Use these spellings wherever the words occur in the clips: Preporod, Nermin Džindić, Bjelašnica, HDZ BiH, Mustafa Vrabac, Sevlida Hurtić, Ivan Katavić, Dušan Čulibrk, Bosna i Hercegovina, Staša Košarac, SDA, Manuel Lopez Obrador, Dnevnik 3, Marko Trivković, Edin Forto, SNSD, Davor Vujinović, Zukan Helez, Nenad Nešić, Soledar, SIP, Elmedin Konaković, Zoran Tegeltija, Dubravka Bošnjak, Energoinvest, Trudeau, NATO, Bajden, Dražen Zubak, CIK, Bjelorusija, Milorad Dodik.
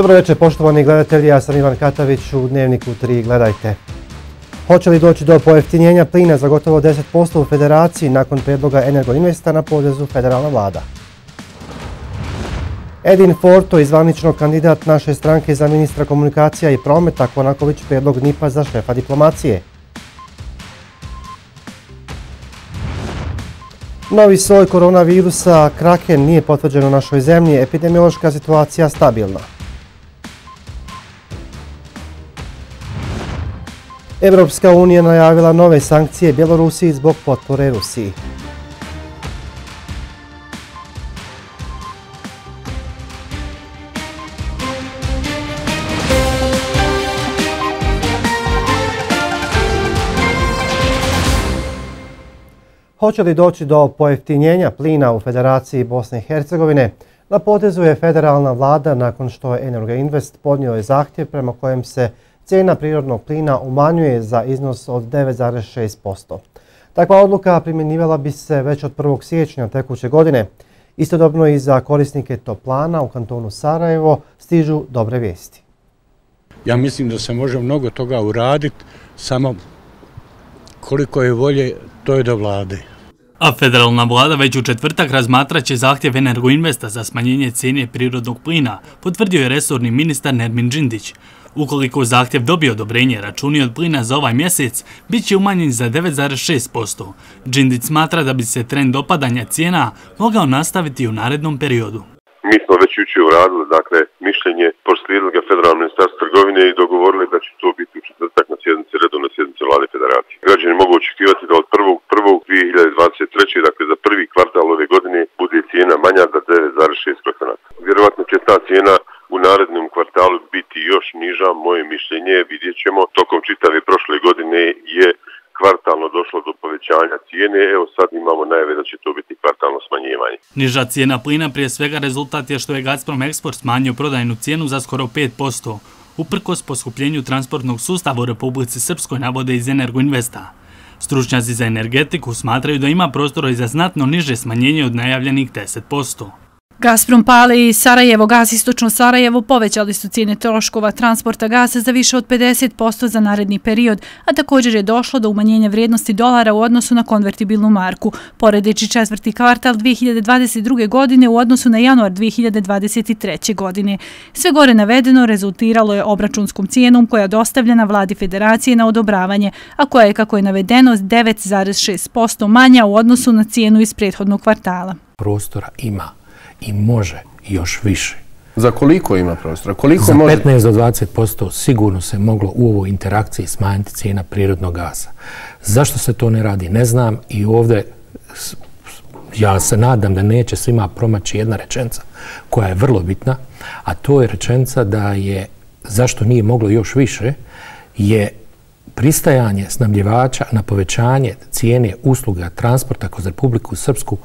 Dobro večer, poštovani gledatelji, ja sam Ivan Katavić, u Dnevniku 3 gledajte. Hoće li doći do pojeftinjenja plina za gotovo 10% u Federaciji nakon predloga Energoinvesta na potezu federalna vlada? Edin Forto, izvanično kandidat naše stranke za ministra komunikacija i prometa, Konaković predlog NIP-a za šefa diplomacije. Novi soj koronavirusa Kraken nije potvrđen u našoj zemlji, epidemiološka situacija stabilna. Evropska unija najavila nove sankcije Bjelorusiji zbog potpore Rusiji. Hoće li doći do pojeftinjenja plina u Federaciji Bosne i Hercegovine? Na potezu je federalna vlada nakon što je Energoinvest podnio je zahtjev prema kojem se cijena prirodnog plina umanjuje za iznos od 9,6%. Takva odluka primjenjivala bi se već od 1. siječnja tekuće godine. Istodobno i za korisnike toplana u kantonu Sarajevo stižu dobre vijesti. Ja mislim da se može mnogo toga uraditi, samo koliko je volje, to je do vlade. A federalna vlada već u četvrtak razmatraće zahtjev Energoinvesta za smanjenje cijene prirodnog plina, potvrdio je resorni ministar Nermin Džindić. Ukoliko zahtjev dobije odobrenje, računi od plina za ovaj mjesec bit će umanjen za 9,6%. Džindić smatra da bi se trend opadanja cijena mogao nastaviti u narednom periodu. Mi smo već jučer uradili, dakle, mišljenje, proslijedili ga Federalno ministarstvo trgovine i dogovorili da će to biti u četvrtak na sjednici, redovnoj sjednici Vlade Federacije. Građani mogu očekivati da od 1.1.2023, dakle za prvi kvartal ove godine, bude cijena manja za 9,6%. Vjerovatno će ta cijena u narednom kvartalu biti još niža, moje mišljenje, vidjet ćemo. Tokom čitave prošle godine je kvartalno došlo do povećanja cijene, evo sad imamo najave da će to biti kvartalno smanjivanje. Niža cijena plina prije svega rezultat je što je Gazprom Export smanjio prodajnu cijenu za skoro 5%, uprkos poskupljenju transportnog sustava u Republici Srpskoj, navode iz Energoinvesta. Stručnjaci za energetiku smatraju da ima prostora i za znatno niže smanjenje od najavljenih 10%. Gazprom, Pale i Sarajevo, Gas Istočno Sarajevo povećali su cijene troškova transporta gasa za više od 50% za naredni period, a također je došlo do umanjenja vrijednosti dolara u odnosu na konvertibilnu marku, poredeći četvrti kvartal 2022. godine u odnosu na januar 2023. godine. Sve gore navedeno rezultiralo je obračunskom cijenom koja je dostavljena Vladi Federacije na odobravanje, a koja je, kako je navedeno, 9,6% manja u odnosu na cijenu iz prethodnog kvartala. Prostora ima. I može još više. Za koliko ima prostora? Za 15 do 20% sigurno se moglo u ovoj interakciji smanjiti cijena prirodnog gasa. Zašto se to ne radi? Ne znam i ovdje ja se nadam da neće svima promaći jedna rečenica koja je vrlo bitna, a to je rečenica da je zašto nije moglo još više je pristajanje snabdjevača na povećanje cijene usluga transporta kroz Republiku Srpsku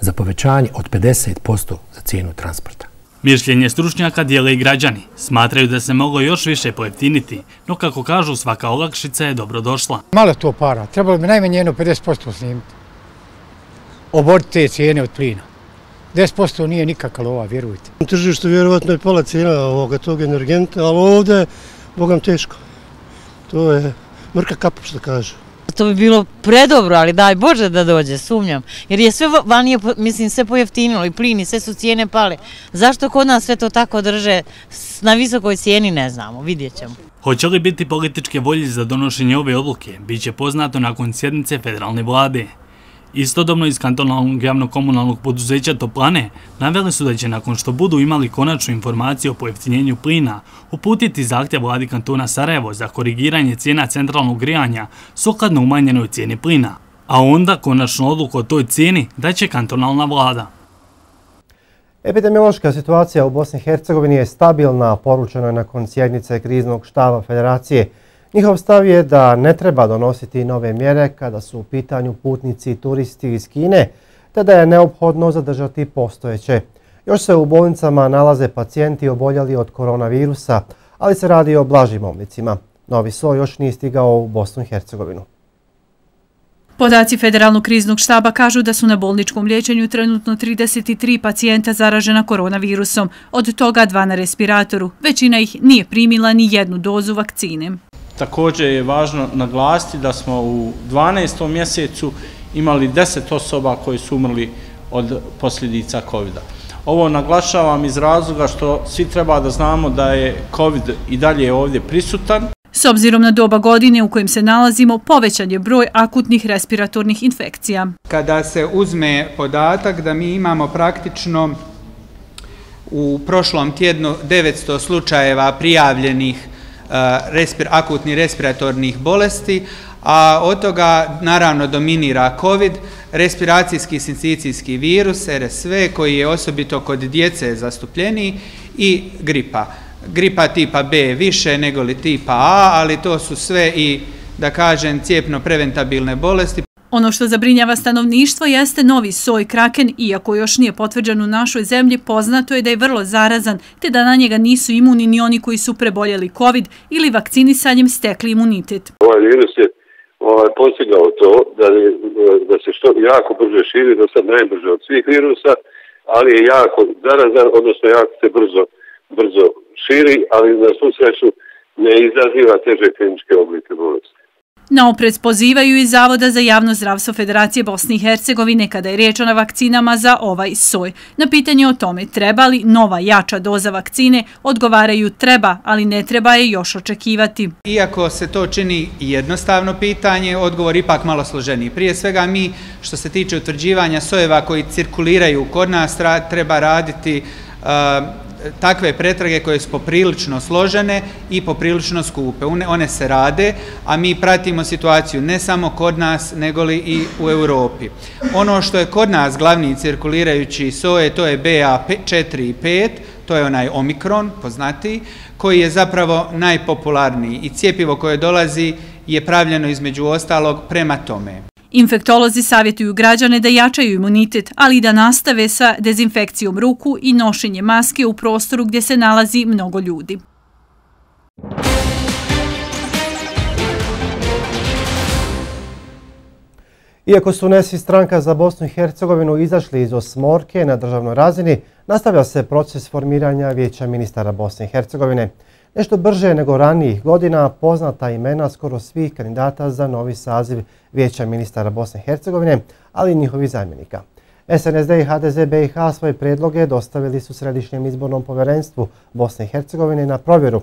za povećanje od 50% za cijenu transporta. Mišljenje stručnjaka dijele i građani. Smatraju da se moglo još više pojeftiniti, no kako kažu, svaka olakšica je dobrodošla. Malo to para, trebalo bi najmanje jedno 50% snimiti. Oboriti te cijene od plina. 10% nije nikakva lova, vjerujte. Na tržištu vjerovatno je pola cijena ovoga tog energenta, ali ovdje, bogam teško. To je mrka kapu što kaže. To bi bilo predobro, ali daj Bože da dođe, sumnjam. Jer je sve vanije, mislim, sve pojeftinilo i plini, sve su cijene pale. Zašto kod nas sve to tako drže na visokoj cijeni, ne znamo, vidjet ćemo. Hoće li biti političke volje za donošenje ove odluke, bit će poznato nakon sjednice federalne vlade. Istodobno iz kantonalnog javno-komunalnog poduzeća Toplane naveli su da će nakon što budu imali konačnu informaciju o pojeftinjenju plina uputiti zahtjev vladi kantona Sarajevo za korigiranje cijena centralnog grijanja sukladno umanjenoj cijeni plina, a onda konačnu odluku o toj cijeni daće kantonalna vlada. Epidemiološka situacija u Bosni i Hercegovini je stabilna, poručeno je nakon sjednice Kriznog štaba Federacije. Njihov stav je da ne treba donositi nove mjere kada su u pitanju putnici i turisti iz Kine, te da je neophodno zadržati postojeće. Još se u bolnicama nalaze pacijenti oboljeli od koronavirusa, ali se radi o blažim oblicima. Novi soj još nije stigao u Bosnu i Hercegovinu. Podaci Federalnog kriznog štaba kažu da su na bolničkom liječenju trenutno 33 pacijenta zaražena koronavirusom, od toga 2 na respiratoru. Većina ih nije primila ni jednu dozu vakcine. Također je važno naglasiti da smo u 12. mjesecu imali 10 osoba koji su umrli od posljedica COVID-a. Ovo naglašavam iz razloga što svi treba da znamo da je COVID i dalje ovdje prisutan. S obzirom na doba godine u kojem se nalazimo, povećan je broj akutnih respiratornih infekcija. Kada se uzme podatak da mi imamo praktično u prošlom tjednu 900 slučajeva prijavljenih akutnih respiratornih bolesti, a od toga naravno dominira COVID, respiracijski sincicijski virus, RSV, koji je osobito kod djece zastupljeniji, i gripa. Gripa tipa B je više nego li tipa A, ali to su sve i, da kažem, cijepno preventabilne bolesti. Ono što zabrinjava stanovništvo jeste novi soj kraken, iako još nije potvrđen u našoj zemlji, poznato je da je vrlo zarazan, te da na njega nisu imuni ni oni koji su preboljeli COVID ili vakcinisanjem stekli imunitet. Ovaj virus je postigao to da se što jako brže širi, do sad najbrže od svih virusa, ali je jako zarazan, odnosno jako se brzo širi, ali na svu sreću ne izaziva teže kliničke oblike bolesti. Naopred pozivaju iz Zavoda za javno zdravstvo Federacije Bosne i Hercegovine kada je riječ o vakcinama za ovaj soj. Na pitanje o tome treba li nova jača doza vakcine odgovaraju treba, ali ne treba je još očekivati. Iako se to čini jednostavno pitanje, odgovor ipak malo složeniji. Prije svega mi, što se tiče utvrđivanja sojeva koji cirkuliraju kod nas, treba raditi takve pretrage koje su poprilično složene i poprilično skupe. One se rade, a mi pratimo situaciju ne samo kod nas, nego li i u Europi. Ono što je kod nas glavni cirkulirajući soje, to je BA4 i 5, to je onaj omikron, poznatiji, koji je zapravo najpopularniji i cjepivo koje dolazi je pravljeno između ostalog prema tome. Infektolozi savjetuju građane da jačaju imunitet, ali i da nastave sa dezinfekcijom ruku i nošenje maske u prostoru gdje se nalazi mnogo ljudi. Iako su NESI stranka za Bosnu i Hercegovinu izašli iz osmorke na državnoj razini, nastavlja se proces formiranja Vijeća ministara Bosne i Hercegovine. Nešto brže nego ranijih godina poznata imena skoro svih kandidata za novi saziv Vijeća ministara Bosne i Hercegovine, ali i njihovih zamjenika. SNSD i HDZ BiH svoje predloge dostavili su Središnjem izbornom povjerenstvu Bosne i Hercegovine na provjeru.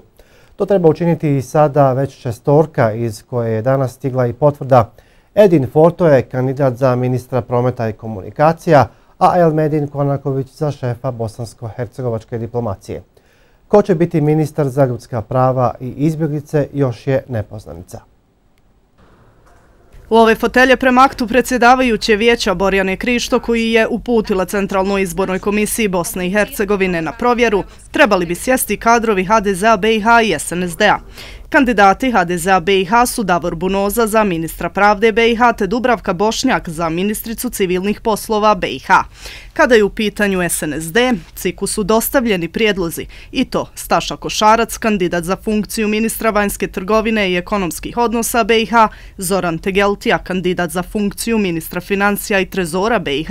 To treba učiniti i sada već šestorka iz koje je danas stigla i potvrda. Edin Forto je kandidat za ministra prometa i komunikacija, a Elmedin Konaković za šefa bosansko-hercegovačke diplomacije. Ko će biti ministar za ljudska prava i izbjeglice još je nepoznanica. U ove fotelje prema aktu predsjedavajuće vijeća Borjane Krišto, koji je uputila Centralnoj izbornoj komisiji Bosne i Hercegovine na provjeru, trebali bi sjesti kadrovi HDZ-a BiH i SNSD-a. Kandidati HDZ-a BiH su Davor Bunoza za ministra pravde BiH te Dubravka Bošnjak za ministricu civilnih poslova BiH. Kada je u pitanju SNSD, CIK-u su dostavljeni prijedlozi i to Staša Košarac, kandidat za funkciju ministra vanjske trgovine i ekonomskih odnosa BiH, Zoran Tegeltija, kandidat za funkciju ministra financija i trezora BiH,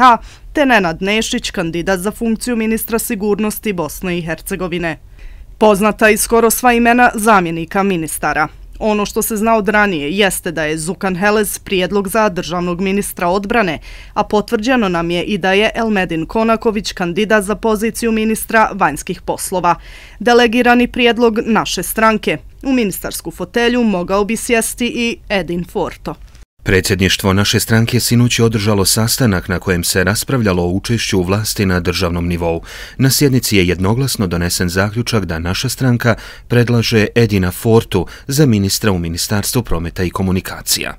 te Nenad Nešić, kandidat za funkciju ministra sigurnosti Bosne i Hercegovine. Poznata je skoro sva imena zamjenika ministara. Ono što se zna od ranije jeste da je Zukan Helez prijedlog za državnog ministra odbrane, a potvrđeno nam je i da je Elmedin Konaković kandidat za poziciju ministra vanjskih poslova. Delegirani prijedlog naše stranke. U ministarsku fotelju mogao bi sjesti i Edin Forto. Predsjedništvo naše stranke sinoć je održalo sastanak na kojem se raspravljalo o učešću vlasti na državnom nivou. Na sjednici je jednoglasno donesen zaključak da naša stranka predlaže Edina Fortu za ministra u Ministarstvu prometa i komunikacija.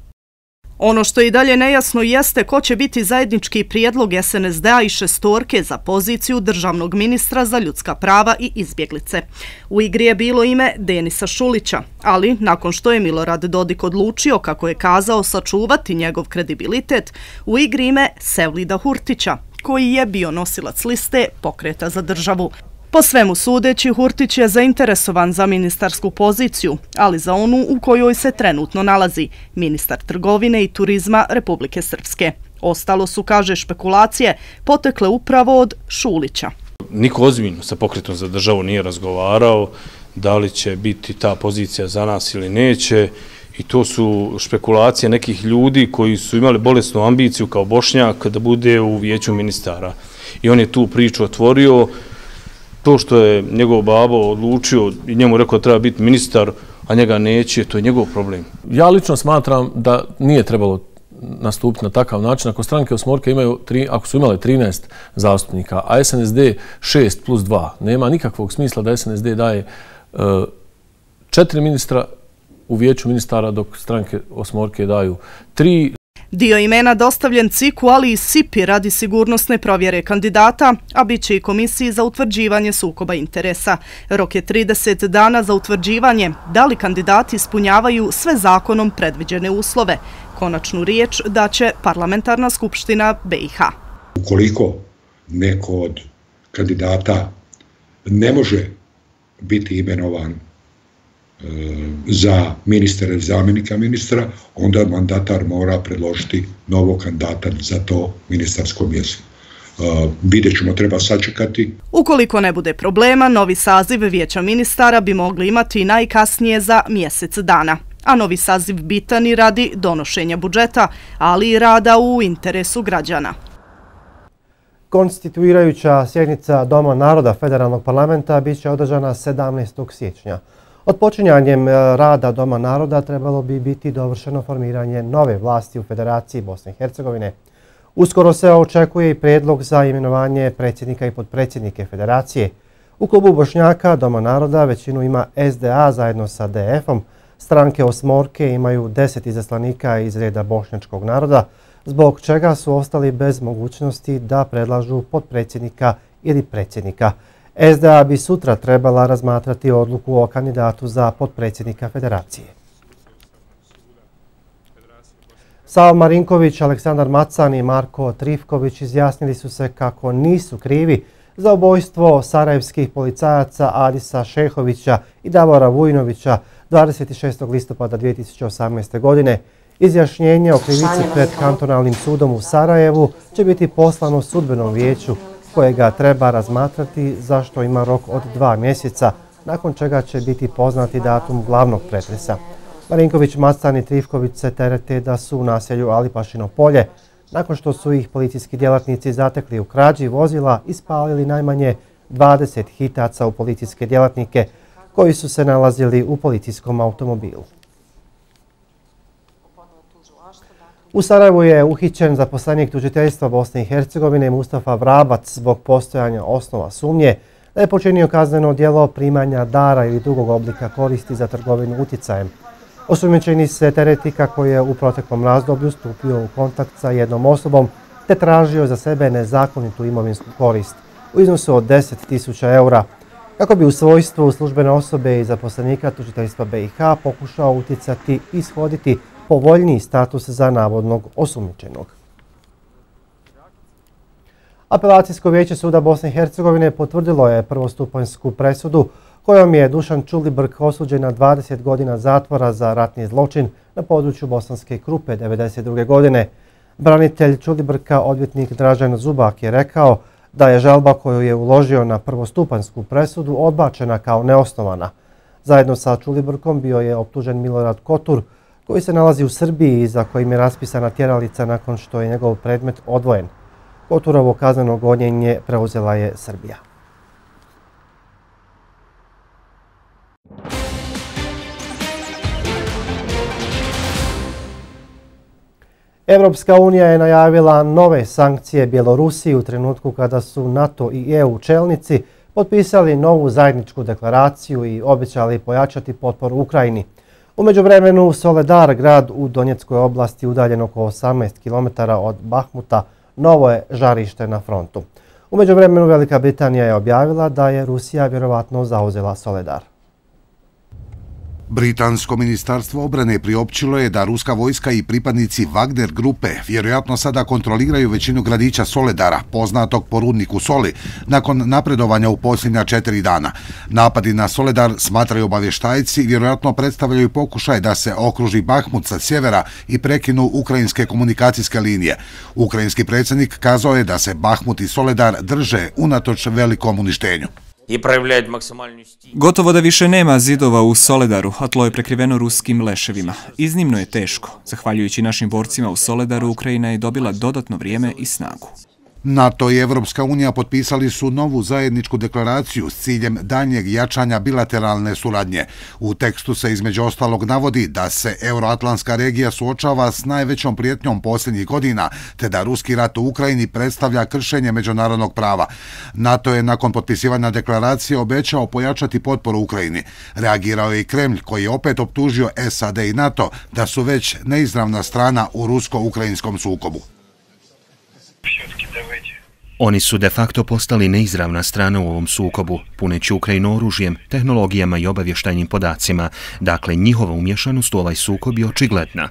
Ono što i dalje nejasno jeste ko će biti zajednički prijedlog SNSD-a i šestorke za poziciju državnog ministra za ljudska prava i izbjeglice. U igri je bilo ime Denisa Šulića, ali nakon što je Milorad Dodik odlučio, kako je kazao, sačuvati njegov kredibilitet, u igri ime Sevlida Hurtića, koji je bio nosilac liste Pokreta za državu. Po svemu sudeći, Hurtić je zainteresovan za ministarsku poziciju, ali za onu u kojoj se trenutno nalazi, ministar trgovine i turizma Republike Srpske. Ostalo su, kaže, špekulacije potekle upravo od Šulića. Niko ozbiljno sa Pokretom za državu nije razgovarao da li će biti ta pozicija za nas ili neće. I to su špekulacije nekih ljudi koji su imali bolesnu ambiciju kao Bošnjak da bude u vijeću ministara. I on je tu priču otvorio. To što je njegov babo odlučio i njemu rekao da treba biti ministar, a njega neće, to je njegov problem. Ja lično smatram da nije trebalo nastupiti na takav način. Ako stranke Osmorke imaju, ako su imale 13 zastupnika, a SNSD 6 plus 2, nema nikakvog smisla da SNSD daje 4 ministra u vijeću ministara dok stranke Osmorke daju 3. Dio imena dostavljen CIK-u, ali i SIP-i radi sigurnosne provjere kandidata, a bit će i Komisiji za utvrđivanje sukoba interesa. Rok je 30 dana za utvrđivanje da li kandidati ispunjavaju sve zakonom predviđene uslove. Konačnu riječ daće Parlamentarna skupština BiH. Ukoliko neko od kandidata ne može biti imenovan za ministra i zamjenika ministra, onda mandatar mora predložiti novog kandidata za to ministarsko mjesto. Vidjet ćemo, treba sačekati. Ukoliko ne bude problema, novi saziv vijeća ministara bi mogli imati najkasnije za mjesec dana. A novi saziv bitan i radi donošenja budžeta, ali i rada u interesu građana. Konstituirajuća sjednica Doma naroda Federalnog parlamenta biće održana 17. siječnja. Od počinjanjem rada Doma naroda trebalo bi biti dovršeno formiranje nove vlasti u Federaciji Bosne i Hercegovine. Uskoro se očekuje i prijedlog za imenovanje predsjednika i potpredsjednike Federacije. U klubu Bošnjaka Doma naroda većinu ima SDA zajedno sa DF-om. Stranke Osmorke imaju 10 izaslanika iz reda bošnjačkog naroda, zbog čega su ostali bez mogućnosti da predlažu potpredsjednika ili predsjednika. SDA bi sutra trebala razmatrati odluku o kandidatu za potpredsjednika Federacije. Savo Marinković, Aleksandar Macan i Marko Trivković izjasnili su se kako nisu krivi za ubojstvo sarajevskih policajaca Adisa Šehovića i Davora Vujinovića 26. listopada 2018. godine. Izjašnjenje o krivici pred kantonalnim sudom u Sarajevu će biti poslano sudbenom vijeću, kojega treba razmatrati zašto ima rok od 2 mjeseca, nakon čega će biti poznati datum glavnog pretresa. Marinković, Macan i Trivković se terete da su u naselju Alipašino polje, nakon što su ih policijski djelatnici zatekli u krađi vozila i spalili najmanje 20 hitaca u policijske djelatnike koji su se nalazili u policijskom automobilu. U Sarajevu je uhićen zaposlenik tužiteljstva Bosne i Hercegovine Mustafa Vrabac zbog postojanja osnova sumnje da je počinio kazneno djelo primanja dara ili drugog oblika koristi za trgovinu uticajem. Osumnjičeni se tereti kako je u proteklom razdoblju stupio u kontakt sa jednom osobom te tražio za sebe nezakonitu imovinsku korist u iznosu od 10.000 eura, kako bi u svojstvu službene osobe i zaposlenika tužiteljstva BiH pokušao uticati i ishoditi povoljniji status za navodnog osumnjičenog. Apelacijsko vijeće suda Bosne i Hercegovine potvrdilo je prvostupanjsku presudu kojom je Dušan Čulibrk osuđen na 20 godina zatvora za ratni zločin na području Bosanske Krupe 1992. godine. Branitelj Čulibrka, odvjetnik Dražen Zubak, je rekao da je žalba koju je uložio na prvostupanjsku presudu odbačena kao neosnovana. Zajedno sa Čulibrkom bio je optužen Milorad Kotur, koji se nalazi u Srbiji i za kojim je raspisana tjeralica nakon što je njegov predmet odvojen. Koturovo kazneno gonjenje preuzela je Srbija. Evropska unija je najavila nove sankcije Bjelorusiji u trenutku kada su NATO i EU čelnici potpisali novu zajedničku deklaraciju i obećali pojačati potporu Ukrajini. U međuvremenu, Soledar, grad u Donjeckoj oblasti udaljen oko 18 km od Bahmuta, novo je žarište na frontu. U međuvremenu, Velika Britanija je objavila da je Rusija vjerovatno zauzela Soledar. Britansko ministarstvo obrane priopćilo je da ruska vojska i pripadnici Wagner Grupe vjerojatno sada kontroliraju većinu gradića Soledara, poznatog po rudniku soli, nakon napredovanja u posljednja 4 dana. Napadi na Soledar, smatraju obavještajci, vjerojatno predstavljaju pokušaj da se okruži Bahmut sa sjevera i prekinu ukrajinske komunikacijske linije. Ukrajinski predsjednik kazao je da se Bahmut i Soledar drže unatoč velikom uništenju. Gotovo da više nema zidova u Soledaru, a tlo je prekriveno ruskim leševima. Iznimno je teško. Zahvaljujući našim borcima u Soledaru, Ukrajina je dobila dodatno vrijeme i snagu. NATO i Evropska unija potpisali su novu zajedničku deklaraciju s ciljem daljnjeg jačanja bilateralne suradnje. U tekstu se između ostalog navodi da se euroatlantska regija suočava s najvećom prijetnjom posljednjih godina, te da ruski rat u Ukrajini predstavlja kršenje međunarodnog prava. NATO je nakon potpisivanja deklaracije obećao pojačati potporu Ukrajini. Reagirao je i Kremlj, koji je opet optužio SAD i NATO da su već neizravna strana u rusko-ukrajinskom sukobu. Oni su de facto postali neizravna strana u ovom sukobu, puneći Ukrajinu oružjem, tehnologijama i obavještajnim podacima. Dakle, njihova umješanost u ovaj sukob je očigledna.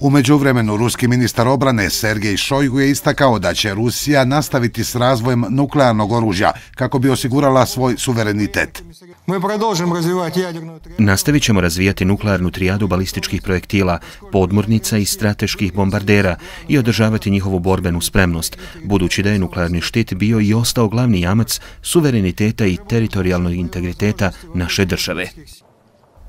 U međuvremenu, ruski ministar obrane Sergej Šojgu je istakao da će Rusija nastaviti s razvojem nuklearnog oružja kako bi osigurala svoj suverenitet. Nastavit ćemo razvijati nuklearnu trijadu balističkih projektila, podmornica i strateških bombardera i održavati njihovu borbenu spremnost, budući da je nuklearni štit bio i ostao glavni jamac suvereniteta i teritorijalnog integriteta naše države.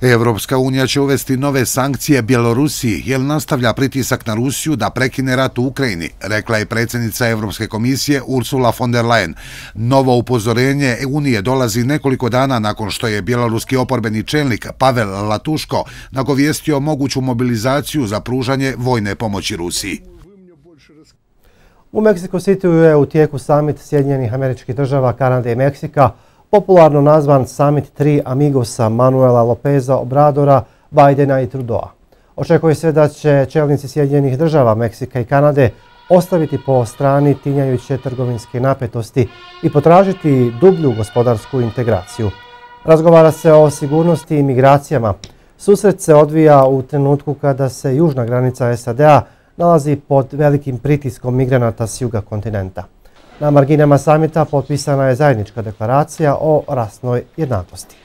Evropska unija će uvesti nove sankcije Bjelorusiji jer nastavlja pritisak na Rusiju da prekine rat u Ukrajini, rekla je predsjednica Evropske komisije Ursula von der Leyen. Novo upozorenje Unije dolazi nekoliko dana nakon što je bjeloruski oporbeni čelnik Pavel Latuško nagovijestio moguću mobilizaciju za pružanje vojne pomoći Rusiji. U Mexico Cityu je u tijeku samit Sjedinjenih Američkih Država, Kanade i Meksika, popularno nazvan Summit 3 Amigosa Manuela Lopeza Obradora, Bajdena i Trudeaua. Očekuje se da će čelnici Sjedinjenih Država, Meksika i Kanade ostaviti po strani tinjajuće trgovinske napetosti i potražiti dublju gospodarsku integraciju. Razgovara se o sigurnosti i migracijama. Susret se odvija u trenutku kada se južna granica SAD-a nalazi pod velikim pritiskom migranata s juga kontinenta. Na marginama samita potpisana je zajednička deklaracija o rasnoj jednakosti.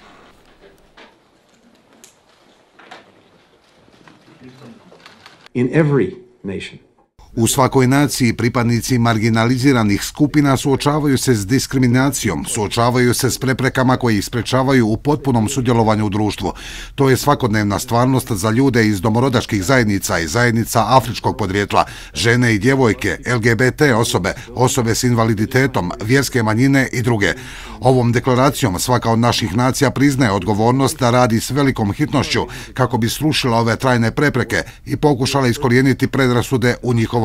U svakoj naciji pripadnici marginaliziranih skupina suočavaju se s diskriminacijom, suočavaju se s preprekama koje ih sprečavaju u potpunom sudjelovanju u društvu. To je svakodnevna stvarnost za ljude iz domorodačkih zajednica i zajednica afričkog podrijetla, žene i djevojke, LGBT osobe, osobe s invaliditetom, vjerske manjine i druge. Ovom deklaracijom svaka od naših nacija priznaje odgovornost da radi s velikom hitnošću kako bi srušila ove trajne prepreke i pokušala iskorijeniti predrasude u njihovom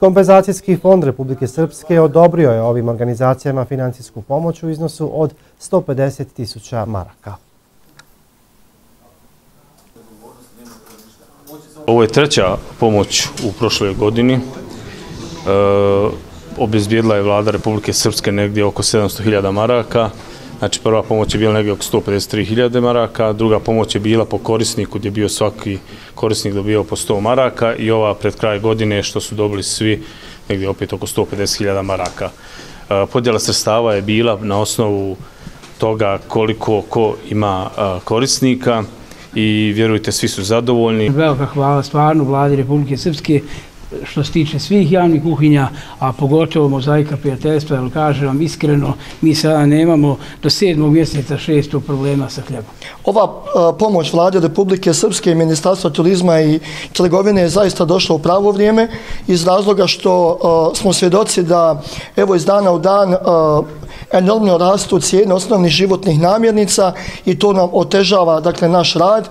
Kompenzacijski fond Republike Srpske odobrio je ovim organizacijama financijsku pomoć u iznosu od 150.000 maraka. Ovo je treća pomoć u prošloj godini. Obezbijedila je vlada Republike Srpske negdje oko 700.000 maraka. Znači prva pomoć je bila negdje oko 153.000 maraka, druga pomoć je bila po korisniku gdje je bio svaki korisnik dobio po 100 maraka i ova pred kraj godine što su dobili svi negdje opet oko 150.000 maraka. Podjela sredstava je bila na osnovu toga koliko ko ima korisnika i vjerujte svi su zadovoljni. Velika hvala stvarno vladi Republike Srpske što se tiče svih javnih kuhinja, a pogotovo mozaika prijateljstva, jer kažem vam iskreno, mi sada nemamo do 7. mjeseca 600 problema sa hljebom. Ova pomoć vlade Republike Srpske i Ministarstva turizma i trgovine je zaista došla u pravo vrijeme iz razloga što smo svjedoci da evo iz dana u dan enormno rastu cijene osnovnih životnih namirnica i to nam otežava dakle naš rad.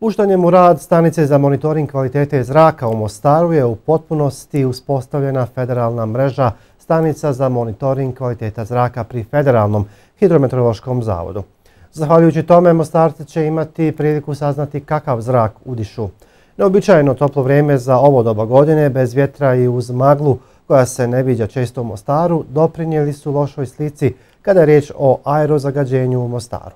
Puštanjem u rad stanice za monitoring kvalitete zraka u Mostaru je u potpunosti uspostavljena federalna mreža stanica za monitoring kvaliteta zraka pri Federalnom hidrometeorološkom zavodu. Zahvaljujući tome, Mostarci će imati priliku saznati kakav zrak udišu. Neobičajeno toplo vrijeme za ovo doba godine, bez vjetra i uz maglu koja se ne viđa često u Mostaru, doprinijeli su lošoj slici kada je riječ o aerozagađenju u Mostaru.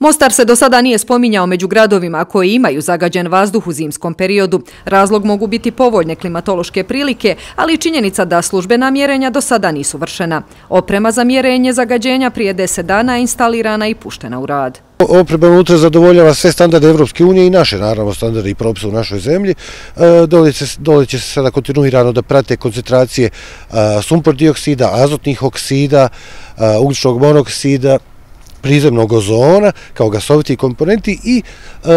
Mostar se do sada nije spominjao među gradovima koji imaju zagađen vazduh u zimskom periodu. Razlog mogu biti povoljne klimatološke prilike, ali i činjenica da službena mjerenja do sada nisu vršena. Oprema za mjerenje zagađenja prije 10 dana je instalirana i puštena u rad. Oprema unutra zadovoljava sve standarde Evropske unije i naše, naravno, standarde i propise u našoj zemlji. Dole će se sada kontinuirano da prate koncentracije sumpor dioksida, azotnih oksida, ugljičnog monoksida, prizemnog ozona kao gasoviti komponenti i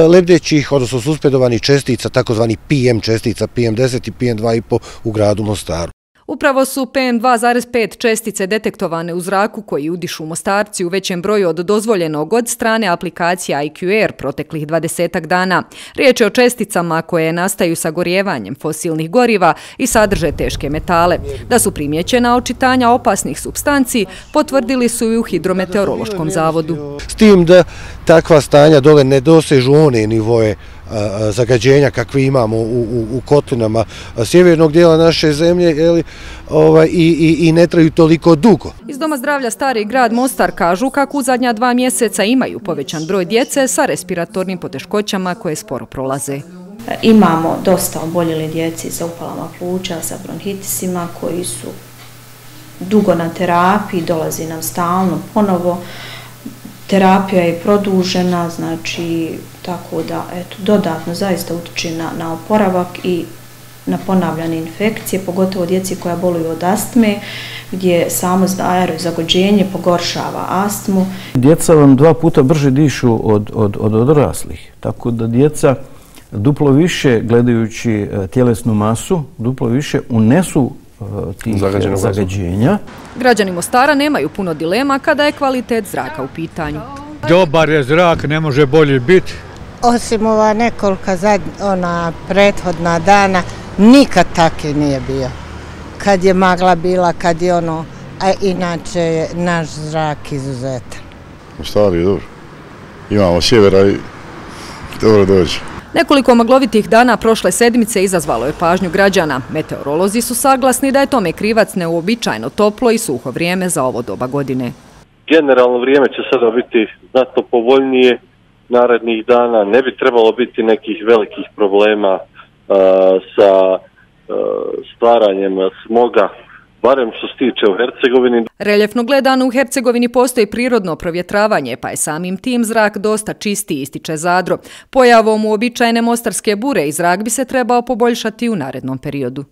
lebdećih, odnosno suspendovanih čestica, takozvani PM čestica, PM10 i PM2,5 u gradu Mostaru. Upravo su PM2,5 čestice detektovane u zraku koji udišu Mostarci u većem broju od dozvoljenog od strane aplikacije IQR proteklih 20-ak dana. Riječ je o česticama koje nastaju sagorjevanjem fosilnih goriva i sadrže teške metale. Da su primjećena očitanja opasnih supstanci, potvrdili su i u Hidrometeorološkom zavodu. S tim da takva stanja dole ne dosežu one nivoje zagađenja kakve imamo u kotlinama sjevernog dijela naše zemlje i ne traju toliko dugo. Iz Doma zdravlja Stari grad Mostar kažu kako u zadnja 2 mjeseca imaju povećan broj djece sa respiratornim poteškoćama koje sporo prolaze. Imamo dosta oboljele djeci sa upalama pluća, sa bronhitisima koji su dugo na terapiji, dolazi nam stalno ponovo. Terapija je produžena, znači tako da dodatno zaista utiče na oporavak i na ponavljane infekcije, pogotovo djeci koja boluju od astme, gdje samo aerozagađenje pogoršava astmu. Djeca vam 2 puta brže dišu od odraslih, tako da djeca duplo više, gledajući tjelesnu masu, duplo više unesu tih zagađenja. Građani Mostara nemaju puno dilema kada je kvalitet zraka u pitanju. Dobar je zrak, ne može bolji biti. Osim ova nekolika prethodna dana, nikad takvi nije bio. Kad je magla bila, kad je ono, a inače je naš zrak izuzetan. Mostar je dobro. Imamo sjevera i dobro dođe. Nekoliko maglovitih dana prošle sedmice izazvalo je pažnju građana. Meteorolozi su saglasni da je tome krivac neuobičajeno toplo i suho vrijeme za ovo doba godine. Generalno vrijeme će sada biti znatno povoljnije narednih dana. Ne bi trebalo biti nekih velikih problema sa stvaranjem smoga, barem što se tiče u Hercegovini. Reljefno gledano u Hercegovini postoji prirodno provjetravanje, pa je samim tim zrak dosta čisti, ističe Zadro. Pojavom uobičajene mostarske bure i zrak bi se trebao poboljšati u narednom periodu.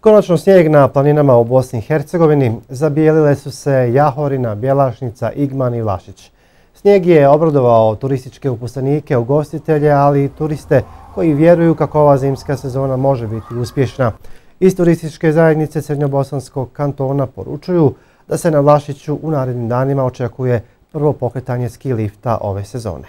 Konačno snijeg na planinama u Bosni i Hercegovini. Zabijelile su se Jahorina, Bjelašnica, Igman i Vlašić. Snijeg je obradovao turističke uposlenike, ugostitelje, ali i turiste koji vjeruju kako ova zimska sezona može biti uspješna. Iz turističke zajednice Srednjobosanskog kantona poručuju da se na Vlašiću u narednim danima očekuje prvo pokretanje ski lifta ove sezone.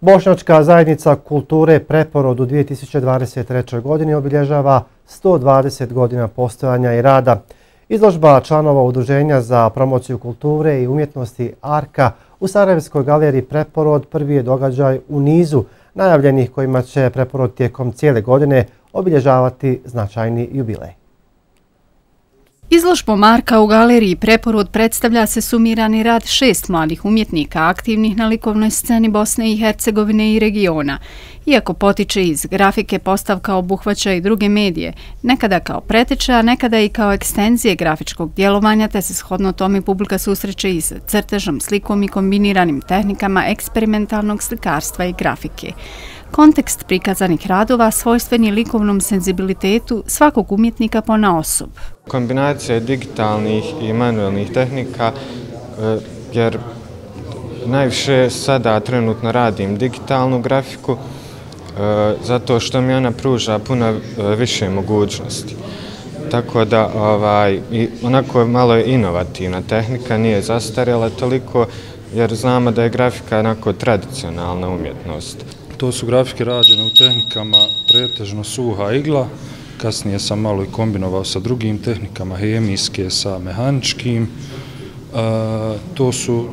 Bošnjačka zajednica kulture Preporod u 2023. godini obilježava 120 godina postojanja i rada. Izložba članova Udruženja za promociju kulture i umjetnosti Arka u Sarajevskoj galeriji Preporod prvi je događaj u nizu najavljenih kojima će Preporod tijekom cijele godine obilježavati značajni jubilej. Izložbom Arka u galeriji Preporod predstavlja se sumirani rad 6 mladih umjetnika aktivnih na likovnoj sceni Bosne i Hercegovine i regiona. Iako potiče iz grafike, postavka obuhvaća i druge medije, nekada kao preteča, a nekada i kao ekstenzije grafičkog djelovanja, te se shodno tome publika susreće i s crtežom, slikom i kombiniranim tehnikama eksperimentalnog slikarstva i grafike. Kontekst prikazanih radova svojstven je likovnom senzibilitetu svakog umjetnika ponaosob. Kombinacija digitalnih i manuelnih tehnika, jer najviše sada trenutno radim digitalnu grafiku, zato što mi ona pruža puno više mogućnosti. Tako da, onako je malo inovativna tehnika, nije zastarjela toliko, jer znamo da je grafika onako tradicionalna umjetnost. To su grafike rađene u tehnikama pretežno suha igla, kasnije sam malo i kombinovao sa drugim tehnikama, hemijske sa mehaničkim. To su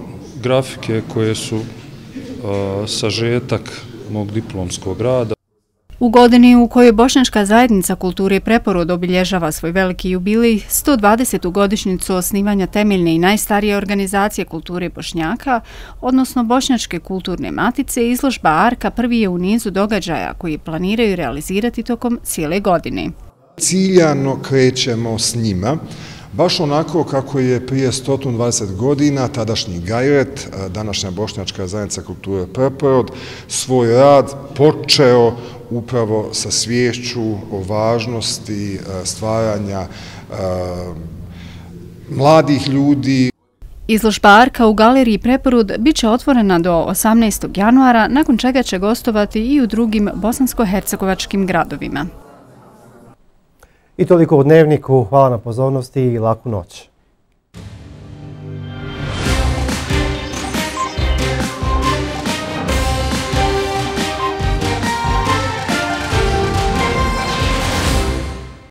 grafike koje su sažetak mog diplomskog rada. U godini u kojoj Bošnjačka zajednica kulture Preporod obilježava svoj veliki jubilej, 120. godišnjicu osnivanja temeljne i najstarije organizacije kulture Bošnjaka, odnosno Bošnjačke kulturne matice, izložba Arka prvi je u nizu događaja koji planiraju realizirati tokom cijele godine. Ciljano krećemo s njima, baš onako kako je prije 120 godina tadašnji Gajret, današnja Bošnjačka zajednica kulture Preporod, svoj rad počeo upravo sa sviješću o važnosti stvaranja mladih ljudi. Izložba Arka u galeriji Preporod bit će otvorena do 18. januara, nakon čega će gostovati i u drugim bosansko-hercegovačkim gradovima. I toliko u Dnevniku. Hvala na pozornosti i laku noć.